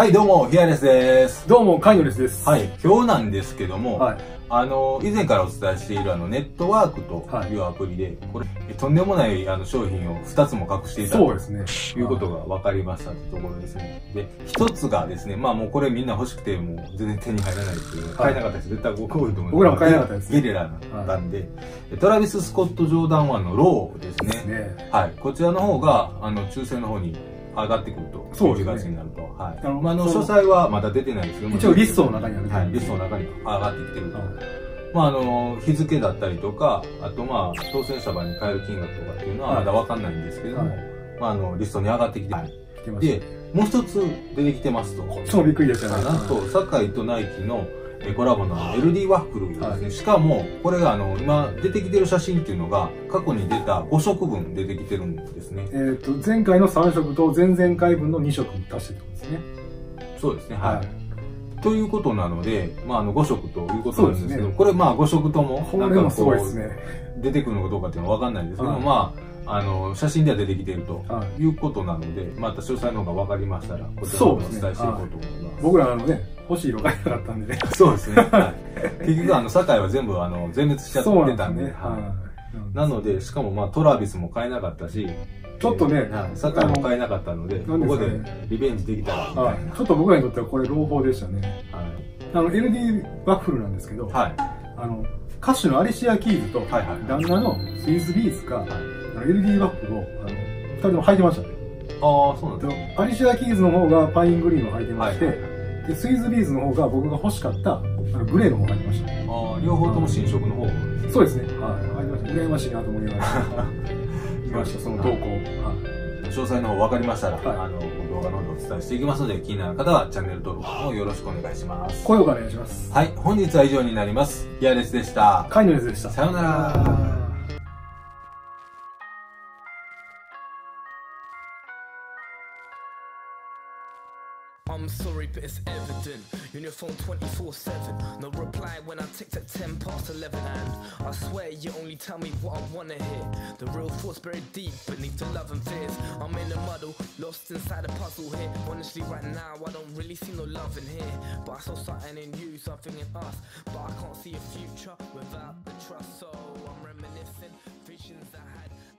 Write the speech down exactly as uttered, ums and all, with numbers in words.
はい、どうも、ヒアレスです。どうも、カイノレスです。はい、今日なんですけども、はい、あの、以前からお伝えしているあの、ネットワークというアプリで、はい、これ、とんでもないあの商品をふたつも隠していたということが分かりましたというところですね。で、ひとつがですね、まあもうこれみんな欲しくて、もう全然手に入らないですけど、買えなかったです。絶対多いと思います。僕らも買えなかったです。ゲレラなんで、はい、トラビス・スコット・ジョーダンワンのローですね。ですね。はい、こちらの方が、あの、抽選の方に、上がってくると、じゅうがつになると。はい。あの、詳細はまだ出てないですけども。一応リストの中にある。はい、リストの中に上がってきてると。まあ、あの、日付だったりとか、あとまあ、当選者場に買える金額とかっていうのはまだわかんないんですけども、まあ、あの、リストに上がってきてる。で、もう一つ出てきてますと。そう、びっくりですよね。なんと、酒井とナイキのコラボの エルディー ワッフルですね。しかも、これがあの、今出てきてる写真っていうのが、過去に出たごしょくぶん出てきてるんですね。えっと、前回のさんしょくと前々回分のにしょく足してたんですね。そうですね、はい。はい、ということなので、まあ、あの、ごしょくということなんですけど、ね、これまあ、ごしょくとも、なんかこう、ね、出てくるのかどうかっていうのはわかんないんですけど、はい、まあ、あの、写真では出てきているということなので、はい、また詳細の方がわかりましたら、こちらをお伝えしていこうと思います。僕らあのね、欲しい色がいなかったんでね。そうですね。はい、結局、あの、酒井は全部、あの、全滅しちゃってたんで。なので、しかも、まあ、トラビスも買えなかったし、ちょっとね、酒井も買えなかったので、ここでリベンジできたらみたいな。ちょっと僕らにとってはこれ、朗報でしたね。あの、エルディー ワッフルなんですけど、あの、歌手のアリシア・キーズと、旦那のスイズ・ビーズが、エルディー ワッフルを、二人とも履いてましたね。ああ、そうなんですね。アリシア・キーズの方がパイングリーンを履いてまして、でスイーズビーズの方が僕が欲しかったあのグレーの方がありました。ああ、両方とも新色の方、うん、そうですね。はい、ありました。羨ましいなと思いましたいました。その動向、はい、詳細の方分かりましたら、はい、あの動画の方でお伝えしていきますので、気になる方はチャンネル登録をよろしくお願いします。高評価お願いします。はい、本日は以上になります。ヒアレスでした。カイノレスでした。さようなら。I'm sorry, but it's evident. You're on your phone twenty-four seven. No reply when I text at ten past eleven. And I swear you only tell me what I wanna hear. The real thoughts buried deep beneath the love and fears. I'm in a muddle, lost inside a puzzle here. Honestly, right now I don't really see no love in here. But I saw something in you, something in us. But I can't see a future without the trust. So I'm reminiscing visions I had.